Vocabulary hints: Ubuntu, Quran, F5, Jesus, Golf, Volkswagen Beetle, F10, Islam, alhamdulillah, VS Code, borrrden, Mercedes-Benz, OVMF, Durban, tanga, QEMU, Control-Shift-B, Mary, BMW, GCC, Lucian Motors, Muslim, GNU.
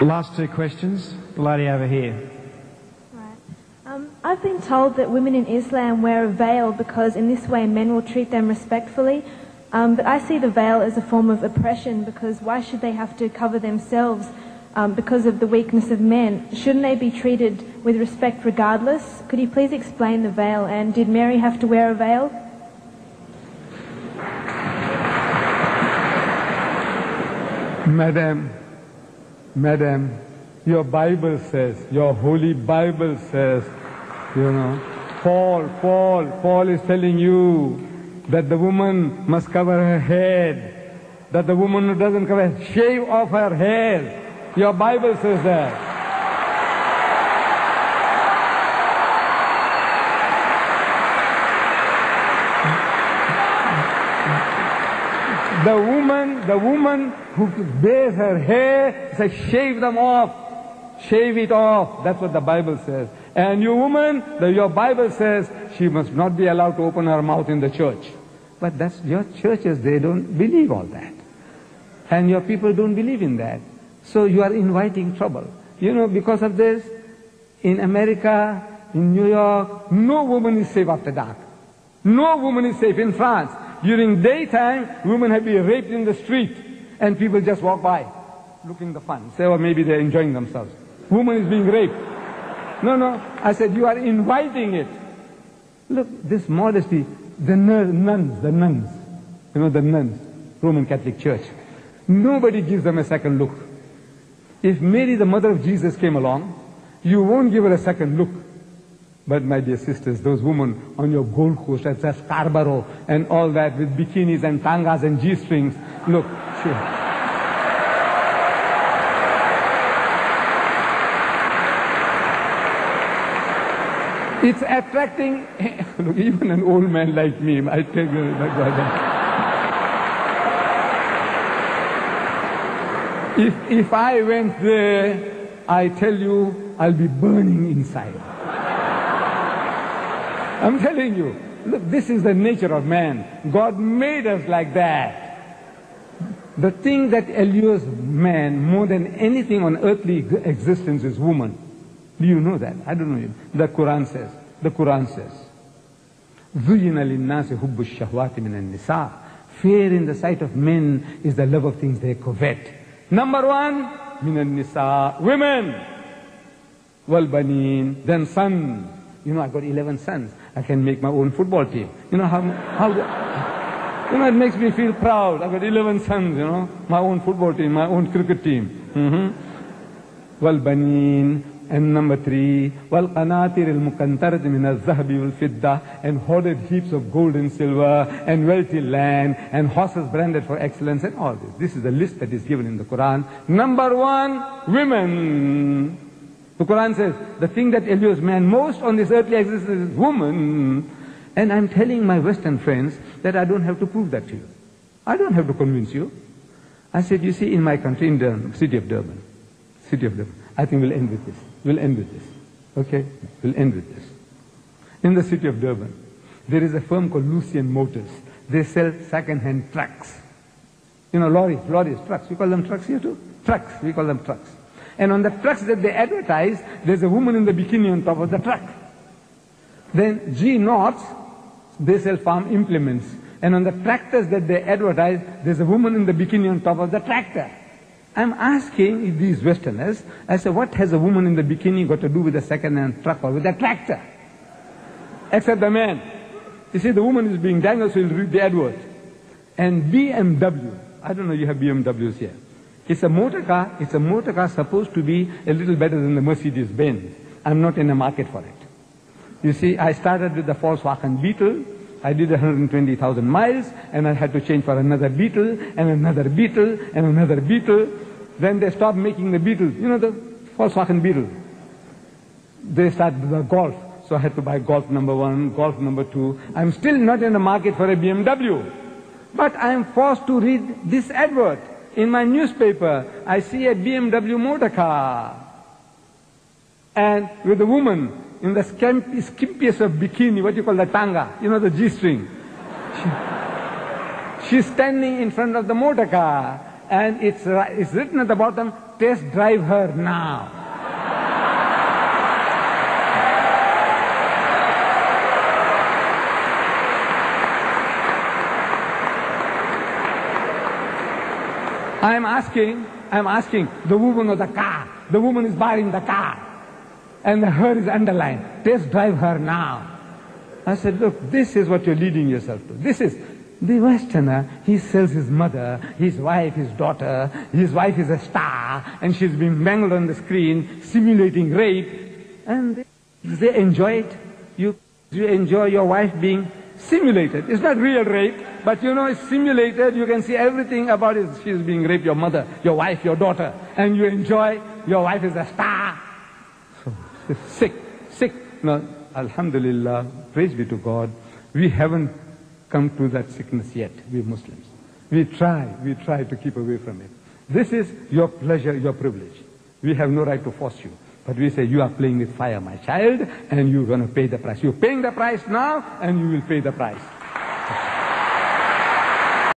Last two questions. The lady over here. Right. I've been told that women in Islam wear a veil because in this way men will treat them respectfully. But I see the veil as a form of oppression, because why should they have to cover themselves because of the weakness of men? Shouldn't they be treated with respect regardless? Could you please explain the veil, and did Mary have to wear a veil? Madam, your Bible says, your Holy Bible says, you know, Paul is telling you that the woman must cover her head, that the woman who doesn't cover, shave off her hair. Your Bible says that. The woman who bathes her hair says, shave them off, shave it off. That's what the Bible says. And you woman, your Bible says she must not be allowed to open her mouth in the church. But that's your churches, they don't believe all that. And your people don't believe in that. So you are inviting trouble. You know, because of this, in America, in New York, no woman is safe after dark. No woman is safe in France. During daytime, women have been raped in the street, and people just walk by, looking the fun. Say, or maybe they're enjoying themselves. Woman is being raped. No, I said, you are inviting it. Look, this modesty, the nuns, you know, the nuns, Roman Catholic Church, nobody gives them a second look. If Mary, the mother of Jesus, came along, you won't give her a second look. But my dear sisters, those women on your Gold Coast, at Scarborough and all that, with bikinis and tangas and G-strings, look, sure. It's attracting, look, even an old man like me, I tell you that. If I went there, I tell you, I'll be burning inside. I'm telling you, look, this is the nature of man. God made us like that. The thing that allures man more than anything on earthly existence is woman. Do you know that? I don't know it. The Quran says, "Zuyina linnasi hubbu shahwati minan nisa." Fear in the sight of men is the love of things they covet. Number one, minan nisa, women. Wal banin, then sons. You know, I got 11 sons. I can make my own football team. You know how. You know, it makes me feel proud. I got 11 sons. You know, my own football team, my own cricket team. Wal banin. And number three, وَالْقَنَاطِرِ الْمُقَنْطَرَةِ مِنَ الذَّهَبِ وَالْفِضَّةِ, and hoarded heaps of gold and silver, and wealthy land, and horses branded for excellence, and all this. This is the list that is given in the Quran. Number one, women. The Quran says, the thing that allures man most on this earthly existence is woman. And I'm telling my Western friends that I don't have to prove that to you. I don't have to convince you. I said, you see, in my country, in the city of Durban, I think we'll end with this. We'll end with this. In the city of Durban, there is a firm called Lucian Motors. They sell second-hand trucks. You know, lorries, trucks. We call them trucks here too? Trucks. And on the trucks that they advertise, there's a woman in the bikini on top of the truck. Then G North, they sell farm implements. And on the tractors that they advertise, there's a woman in the bikini on top of the tractor. I'm asking these Westerners, I say, what has a woman in the bikini got to do with a second-hand truck or with a tractor? Except the man. You see, the woman is being dangled, so he'll read the advert. And BMW, I don't know, you have BMWs here. It's a motor car supposed to be a little better than the Mercedes-Benz. I'm not in the market for it. You see, I started with the Volkswagen Beetle. I did 120,000 miles, and I had to change for another Beetle, and another Beetle, and another Beetle. Then they stopped making the Beetles. You know, the Volkswagen Beetle. They started the Golf. So I had to buy Golf number 1, Golf number 2. I'm still not in the market for a BMW. But I'm forced to read this advert. In my newspaper, I see a BMW motor car. And with a woman in the skimpiest of bikini, what you call the tanga, you know, the G-string. She's standing in front of the motor car. and it's written at the bottom, test drive her now. I'm asking the woman of the car. The woman is buying the car. And her is underlined. Test drive her now. I said, look, this is what you're leading yourself to. This is the Westerner. He sells his mother, his wife, his daughter. His wife is a star. And she's being mangled on the screen, simulating rape. And they enjoy it. You enjoy your wife being simulated. It's not real rape. But you know, it's simulated, you can see everything about it. She's being raped, your mother, your wife, your daughter. And you enjoy, your wife is a star. So, sick. No, alhamdulillah, praise be to God, we haven't come to that sickness yet, we Muslims. We try to keep away from it. This is your pleasure, your privilege. We have no right to force you. But we say, you are playing with fire, my child, and you're going to pay the price. You're paying the price now, and you will pay the price.